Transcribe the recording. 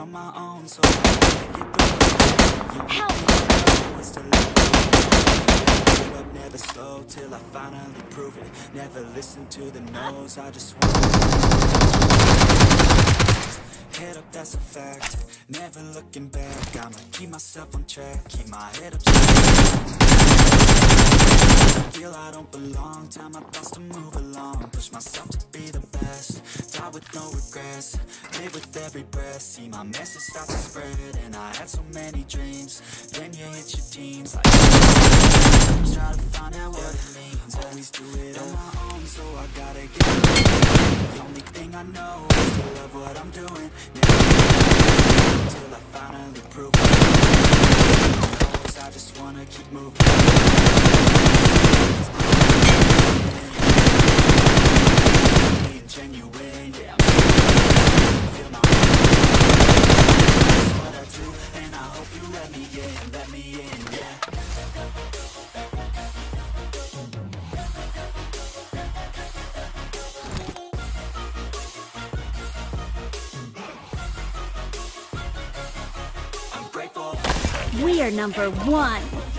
on my own, so I can't get through. You help! Was to live up, never slow till I finally prove it. Never listen to the no's, I just want head up, that's a fact. Never looking back, I'ma keep myself on track, keep my head up straight. I feel I don't belong, tell my thoughts to move along. Push myself to be the best, die with no regrets. Live with every breath, see my message start to spread. And I had so many dreams, then you hit your teens. Like, try to find out what it means, always do it on my own, so I gotta get it. The only thing I know is to love what I'm doing. Till I finally prove it, I just wanna keep moving. Being genuine, yeah. We are number one.